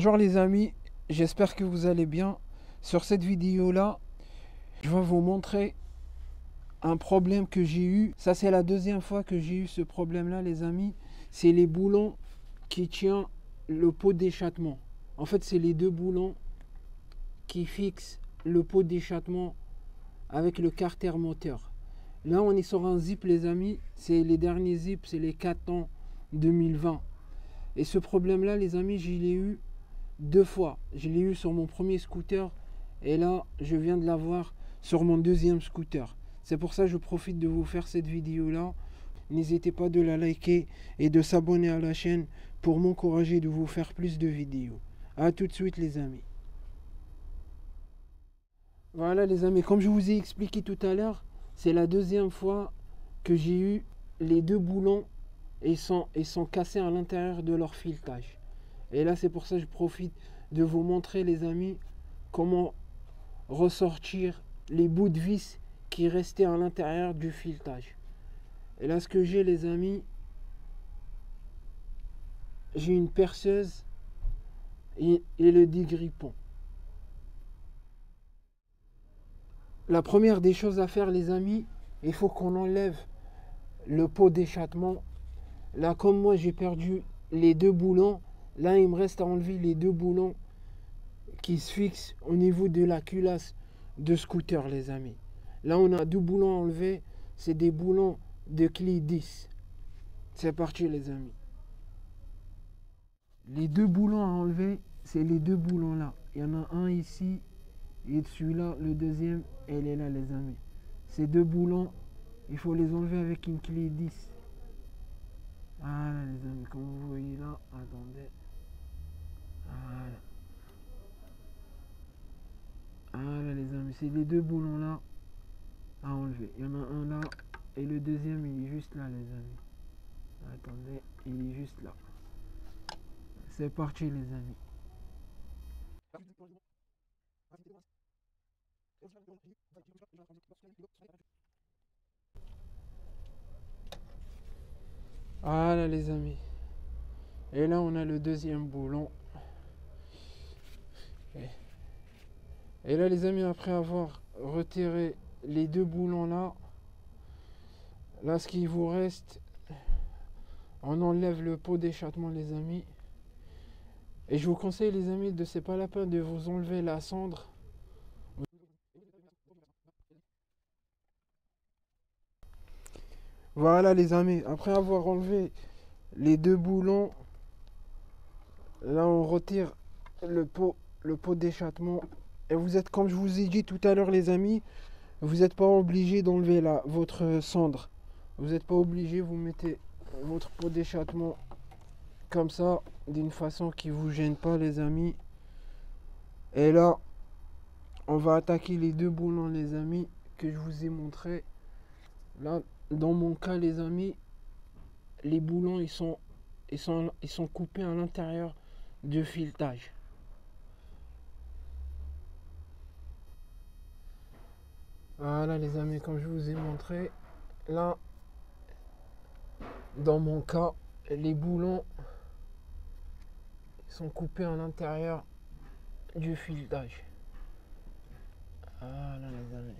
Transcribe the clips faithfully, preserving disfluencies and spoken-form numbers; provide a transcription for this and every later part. Bonjour les amis, j'espère que vous allez bien. Sur cette vidéo là, je vais vous montrer un problème que j'ai eu. Ça c'est la deuxième fois que j'ai eu ce problème là les amis. C'est les boulons qui tiennent le pot d'échappement. En fait c'est les deux boulons qui fixent le pot d'échappement avec le carter moteur. Là on est sur un Zip les amis, c'est les derniers Zip, c'est les quatre ans deux mille vingt. Et ce problème là les amis, je l'ai eu deux fois. Je l'ai eu sur mon premier scooter et là je viens de l'avoir sur mon deuxième scooter. C'est pour ça que je profite de vous faire cette vidéo là. N'hésitez pas de la liker et de s'abonner à la chaîne pour m'encourager de vous faire plus de vidéos. A tout de suite les amis. Voilà les amis, comme je vous ai expliqué tout à l'heure, c'est la deuxième fois que j'ai eu les deux boulons et sont, et sont cassés à l'intérieur de leur filetage. Et là c'est pour ça que je profite de vous montrer les amis comment ressortir les bouts de vis qui restaient à l'intérieur du filetage. Et là ce que j'ai les amis, j'ai une perceuse et, et le dégrippant. La première des choses à faire les amis, il faut qu'on enlève le pot d'échappement. Là comme moi j'ai perdu les deux boulons, là il me reste à enlever les deux boulons qui se fixent au niveau de la culasse de scooter les amis. Là on a deux boulons à enlever, c'est des boulons de clé dix. C'est parti les amis. Les deux boulons à enlever, c'est les deux boulons là. Il y en a un ici et celui-là, le deuxième, elle est là les amis. Ces deux boulons, il faut les enlever avec une clé dix. Voilà les amis, comme vous voyez là, attendez. Voilà. Voilà les amis, c'est les deux boulons là à enlever. Il y en a un là et le deuxième il est juste là les amis. Attendez, il est juste là. C'est parti les amis. Voilà les amis, et là on a le deuxième boulon. Et là les amis, après avoir retiré les deux boulons là, là ce qui vous reste, on enlève le pot d'échappement les amis. Et je vous conseille les amis, de c'est pas la peine de vous enlever la cendre. Voilà les amis, après avoir enlevé les deux boulons, là on retire le pot, le pot d'échappement. Et vous êtes, comme je vous ai dit tout à l'heure les amis, vous n'êtes pas obligé d'enlever là votre cendre. Vous n'êtes pas obligé, vous mettez votre pot d'échappement comme ça, d'une façon qui ne vous gêne pas les amis. Et là, on va attaquer les deux boulons les amis que je vous ai montré. Là, dans mon cas les amis, les boulons ils sont ils sont ils sont coupés à l'intérieur du filetage. Voilà les amis, comme je vous ai montré, là dans mon cas les boulons sont coupés à l'intérieur du filetage. Voilà les amis.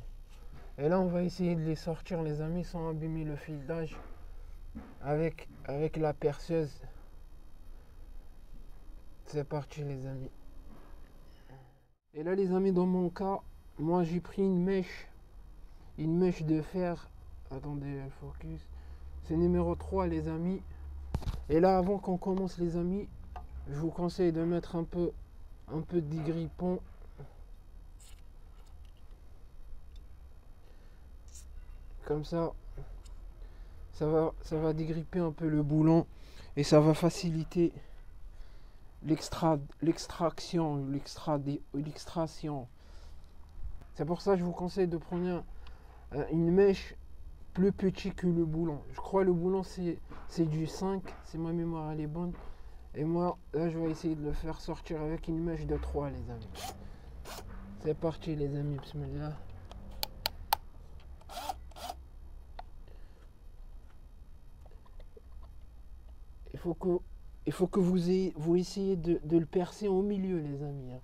Et là on va essayer de les sortir les amis sans abîmer le filetage avec, avec la perceuse. C'est parti les amis. Et là les amis, dans mon cas, moi j'ai pris une mèche, une mèche de fer. Attendez, focus. C'est numéro trois les amis. Et là avant qu'on commence les amis, je vous conseille de mettre un peu, un peu de dégrippant. Comme ça, ça va, ça va dégripper un peu le boulon et ça va faciliter l'extraction, l'extraction. C'est pour ça que je vous conseille de prendre une mèche plus petite que le boulon. Je crois le boulon c'est du cinq, si ma mémoire elle est bonne. Et moi, là je vais essayer de le faire sortir avec une mèche de trois les amis. C'est parti les amis, bismillah. Il faut que il faut que vous, ayez, vous essayez de, de le percer au milieu, les amis. Hein.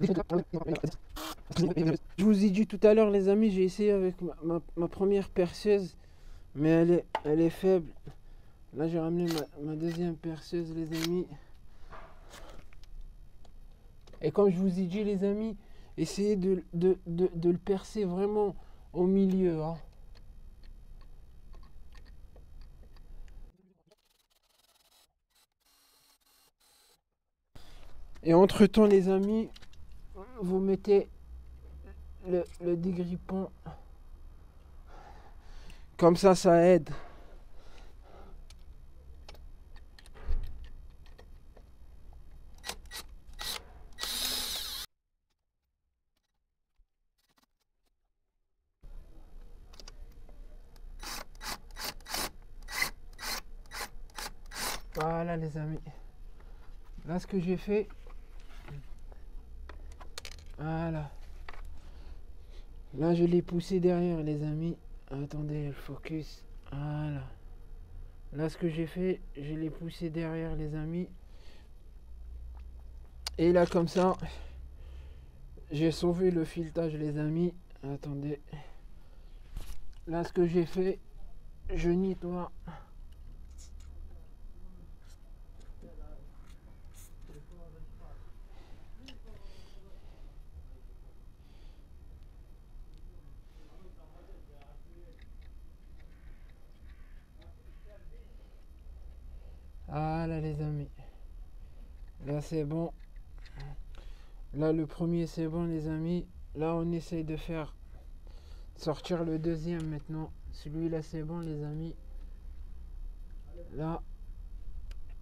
Je vous ai dit tout à l'heure, les amis, j'ai essayé avec ma, ma, ma première perceuse, mais elle est, elle est faible. Là, j'ai ramené ma, ma deuxième perceuse, les amis. Et comme je vous ai dit, les amis, essayez de, de, de, de le percer vraiment au milieu. Hein. Et entre temps, les amis, vous mettez le, le dégrippant. Comme ça, ça aide. Voilà, les amis. Là, ce que j'ai fait... Voilà. Là, je l'ai poussé derrière, les amis. Attendez, le focus. Voilà. Là, ce que j'ai fait, je l'ai poussé derrière, les amis. Et là, comme ça, j'ai sauvé le filetage, les amis. Attendez. Là, ce que j'ai fait, je nettoie. Voilà, les amis, là c'est bon, là le premier c'est bon, les amis. Là on essaye de faire sortir le deuxième maintenant. Celui-là c'est bon, les amis. Là,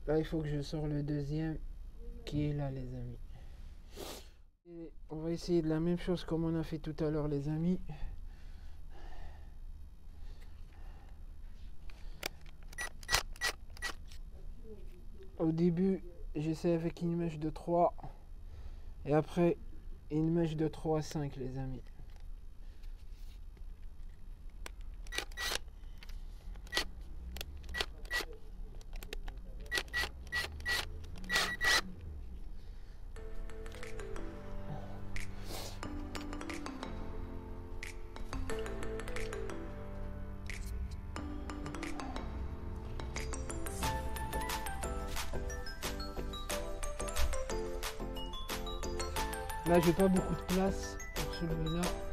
là il faut que je sors le deuxième qui est là, les amis. Et on va essayer de la même chose comme on a fait tout à l'heure, les amis. Au début, j'essaie avec une mèche de trois et après une mèche de trois à cinq, les amis. Là, j'ai pas beaucoup de place pour celui-là.